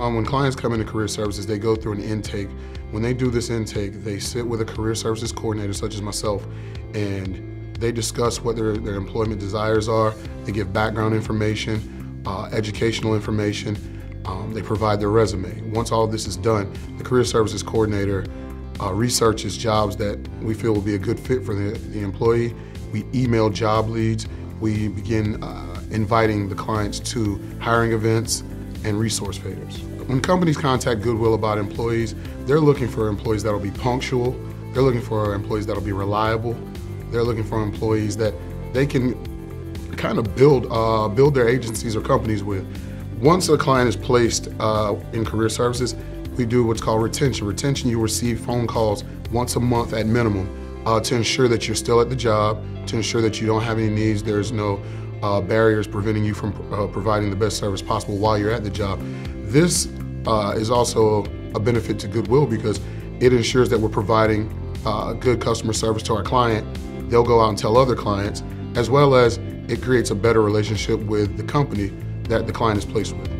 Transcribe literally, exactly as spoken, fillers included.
Um, when clients come into Career Services, they go through an intake. When they do this intake, they sit with a Career Services coordinator, such as myself, and they discuss what their, their employment desires are. They give background information, uh, educational information. Um, they provide their resume. Once all this is done, the Career Services coordinator uh, researches jobs that we feel will be a good fit for the, the employee. We email job leads. We begin uh, inviting the clients to hiring events and resource fairs. When companies contact Goodwill about employees, they're looking for employees that'll be punctual. They're looking for employees that'll be reliable. They're looking for employees that they can kind of build, uh, build their agencies or companies with. Once a client is placed uh, in Career Services, we do what's called retention. Retention, you receive phone calls once a month at minimum uh, to ensure that you're still at the job, to ensure that you don't have any needs, there's no uh, barriers preventing you from uh, providing the best service possible while you're at the job. This uh, is also a benefit to Goodwill because it ensures that we're providing uh, good customer service to our client. They'll go out and tell other clients, as well as it creates a better relationship with the company that the client is placed with.